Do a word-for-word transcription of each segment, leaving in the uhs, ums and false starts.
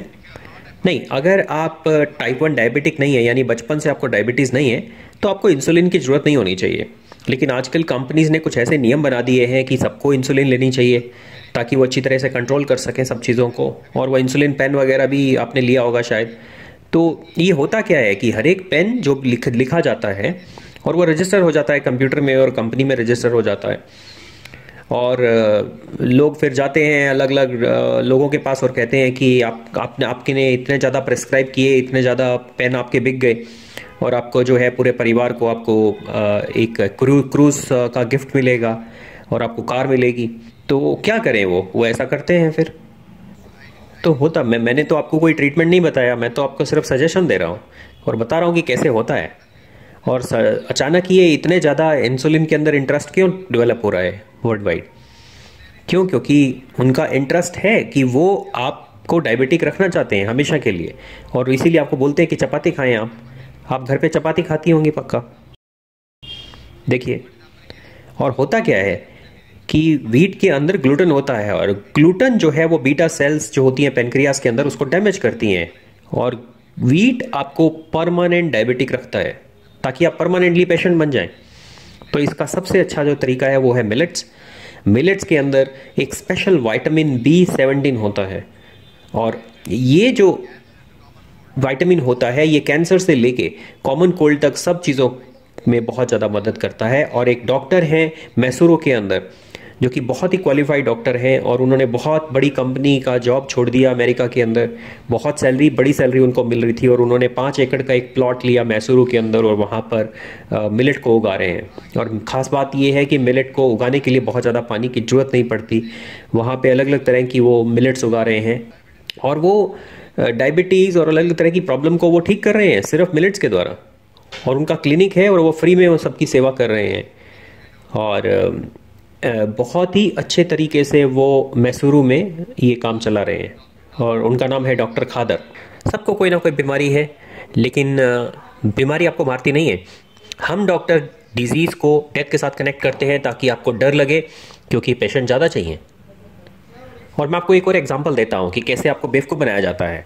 नहीं, अगर आप टाइप वन डायबिटिक नहीं है यानी बचपन से आपको डायबिटीज़ नहीं है तो आपको इंसुलिन की ज़रूरत नहीं होनी चाहिए। लेकिन आजकल कंपनीज़ ने कुछ ऐसे नियम बना दिए हैं कि सबको इंसुलिन लेनी चाहिए ताकि वो अच्छी तरह से कंट्रोल कर सकें सब चीज़ों को। और वह इंसुलिन पेन वगैरह भी आपने लिया होगा शायद। तो ये होता क्या है कि हर एक पेन जो लिख लिखा जाता है और वो रजिस्टर हो जाता है कंप्यूटर में और कंपनी में रजिस्टर हो जाता है, और लोग फिर जाते हैं अलग अलग लोगों के पास और कहते हैं कि आप आपने आपके ने इतने ज़्यादा प्रेस्क्राइब किए, इतने ज़्यादा पेन आपके बिक गए और आपको जो है पूरे परिवार को आपको एक क्रू क्रूज़ का गिफ्ट मिलेगा और आपको कार मिलेगी। तो क्या करें वो वो ऐसा करते हैं फिर। तो होता मैं मैंने तो आपको कोई ट्रीटमेंट नहीं बताया, मैं तो आपको सिर्फ सजेशन दे रहा हूँ और बता रहा हूँ कि कैसे होता है। और अचानक ये इतने ज़्यादा इंसुलिन के अंदर इंटरेस्ट क्यों डेवलप हो रहा है वर्ल्ड वाइड? क्यों? क्योंकि उनका इंटरेस्ट है कि वो आपको डायबिटिक रखना चाहते हैं हमेशा के लिए, और इसीलिए आपको बोलते हैं कि चपाती खाएं। आप आप घर पे चपाती खाती होंगी पक्का। देखिए, और होता क्या है कि व्हीट के अंदर ग्लूटेन होता है और ग्लूटेन जो है वो बीटा सेल्स जो होती हैं पेनक्रियास के अंदर उसको डैमेज करती हैं, और व्हीट आपको परमानेंट डायबिटिक रखता है ताकि आप परमानेंटली पेशेंट बन जाएं। तो इसका सबसे अच्छा जो तरीका है वो है मिलेट्स। मिलेट्स के अंदर एक स्पेशल विटामिन बी सेवनटीन होता है, और ये जो विटामिन होता है ये कैंसर से लेके कॉमन कोल्ड तक सब चीज़ों में बहुत ज़्यादा मदद करता है। और एक डॉक्टर हैं मैसूरो के अंदर जो कि बहुत ही क्वालिफाइड डॉक्टर हैं, और उन्होंने बहुत बड़ी कंपनी का जॉब छोड़ दिया अमेरिका के अंदर, बहुत सैलरी बड़ी सैलरी उनको मिल रही थी, और उन्होंने पाँच एकड़ का एक प्लॉट लिया मैसूरू के अंदर और वहाँ पर आ, मिलेट को उगा रहे हैं। और ख़ास बात यह है कि मिलेट को उगाने के लिए बहुत ज़्यादा पानी की ज़रूरत नहीं पड़ती, वहाँ पर अलग अलग तरह की वो मिलेट्स उगा रहे हैं और वो डायबिटीज़ और अलग अलग तरह की प्रॉब्लम को वो ठीक कर रहे हैं सिर्फ मिलेट्स के द्वारा। और उनका क्लिनिक है और वो फ्री में वो सबकी सेवा कर रहे हैं, और बहुत ही अच्छे तरीके से वो मैसूरू में ये काम चला रहे हैं। और उनका नाम है डॉक्टर खादर। सबको कोई ना कोई बीमारी है, लेकिन बीमारी आपको मारती नहीं है। हम डॉक्टर डिजीज़ को डेथ के साथ कनेक्ट करते हैं ताकि आपको डर लगे क्योंकि पेशेंट ज़्यादा चाहिए। और मैं आपको एक और एग्जांपल देता हूँ कि कैसे आपको बेवकूफ़ बनाया जाता है।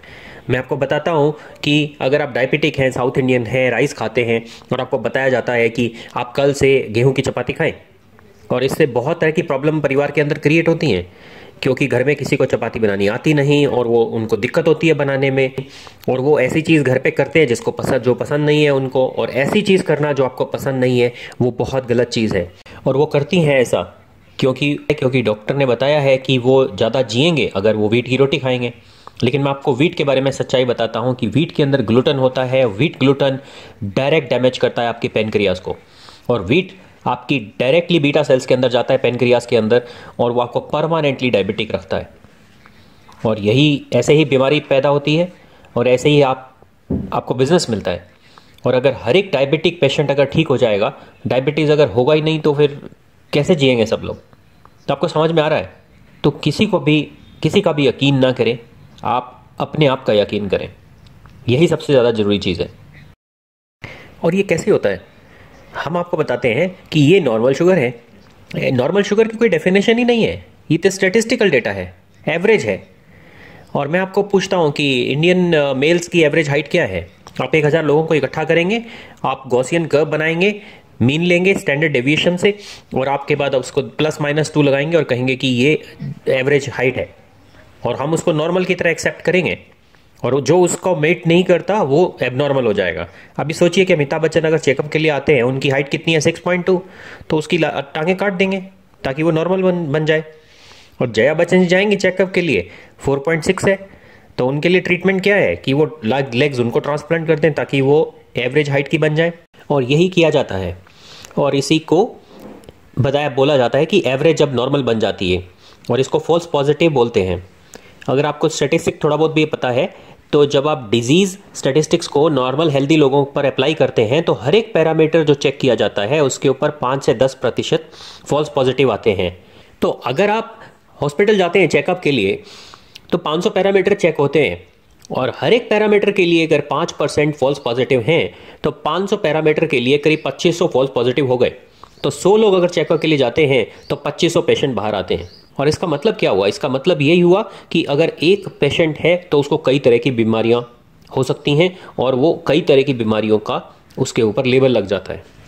मैं आपको बताता हूँ कि अगर आप डायबिटिक हैं, साउथ इंडियन हैं, राइस खाते हैं, और आपको बताया जाता है कि आप कल से गेहूँ की चपाती खाएँ, और इससे बहुत तरह की प्रॉब्लम परिवार के अंदर क्रिएट होती हैं क्योंकि घर में किसी को चपाती बनानी आती नहीं और वो उनको दिक्कत होती है बनाने में, और वो ऐसी चीज़ घर पे करते हैं जिसको पसंद जो पसंद नहीं है उनको, और ऐसी चीज़ करना जो आपको पसंद नहीं है वो बहुत गलत चीज़ है। और वो करती हैं ऐसा क्योंकि क्योंकि डॉक्टर ने बताया है कि वो ज़्यादा जिएंगे अगर वो व्हीट की रोटी खाएँगे। लेकिन मैं आपको व्हीट के बारे में सच्चाई बताता हूँ कि व्हीट के अंदर ग्लूटेन होता है, व्हीट ग्लूटेन डायरेक्ट डैमेज करता है आपके पेनक्रियास को, और व्हीट आपकी डायरेक्टली बीटा सेल्स के अंदर जाता है पेनक्रियास के अंदर, और वो आपको परमानेंटली डायबिटिक रखता है। और यही ऐसे ही बीमारी पैदा होती है और ऐसे ही आप आपको बिजनेस मिलता है। और अगर हर एक डायबिटिक पेशेंट अगर ठीक हो जाएगा, डायबिटीज़ अगर होगा ही नहीं तो फिर कैसे जिएंगे सब लोग? तो आपको समझ में आ रहा है? तो किसी को भी किसी का भी यकीन ना करें, आप अपने आप का यकीन करें, यही सबसे ज़्यादा ज़रूरी चीज़ है। और ये कैसे होता है? हम आपको बताते हैं कि ये नॉर्मल शुगर है। नॉर्मल शुगर की कोई डेफिनेशन ही नहीं है, ये तो स्टैटिस्टिकल डेटा है, एवरेज है। और मैं आपको पूछता हूँ कि इंडियन मेल्स की एवरेज हाइट क्या है? आप एक हज़ार लोगों को इकट्ठा करेंगे, आप गॉसियन कर्व बनाएंगे, मीन लेंगे स्टैंडर्ड डेविएशन से, और आपके बाद उसको प्लस माइनस टू लगाएंगे और कहेंगे कि ये एवरेज हाइट है, और हम उसको नॉर्मल की तरह एक्सेप्ट करेंगे, और जो उसको मेट नहीं करता वो एबनॉर्मल हो जाएगा। अभी सोचिए कि अमिताभ बच्चन अगर चेकअप के लिए आते हैं, उनकी हाइट कितनी है सिक्स पॉइंट टू, तो उसकी टाँगें काट देंगे ताकि वो नॉर्मल बन बन जाए। और जया बच्चन जी जाएंगी चेकअप के लिए, फोर पॉइंट सिक्स है, तो उनके लिए ट्रीटमेंट क्या है कि वो लेग्स उनको ट्रांसप्लांट कर दें ताकि वो एवरेज हाइट की बन जाए। और यही किया जाता है, और इसी को बताया बोला जाता है कि एवरेज अब नॉर्मल बन जाती है, और इसको फॉल्स पॉजिटिव बोलते हैं। अगर आपको स्टैटिस्टिक थोड़ा बहुत भी पता है तो जब आप डिजीज़ स्टैटिस्टिक्स को नॉर्मल हेल्दी लोगों पर अप्लाई करते हैं तो हर एक पैरामीटर जो चेक किया जाता है उसके ऊपर पाँच से दस प्रतिशत फॉल्स पॉजिटिव आते हैं। तो अगर आप हॉस्पिटल जाते हैं चेकअप के लिए तो पाँच सौ पैरामीटर चेक होते हैं, और हर एक पैरामीटर के लिए अगर पाँच परसेंट फॉल्स पॉजिटिव हैं तो पाँच सौ पैरामीटर के लिए करीब पच्चीस सौ फॉल्स पॉजिटिव हो गए। तो सौ लोग अगर चेकअप के लिए जाते हैं तो पच्चीस सौ पेशेंट बाहर आते हैं। और इसका मतलब क्या हुआ? इसका मतलब यही हुआ कि अगर एक पेशेंट है तो उसको कई तरह की बीमारियां हो सकती हैं और वो कई तरह की बीमारियों का उसके ऊपर लेबल लग जाता है।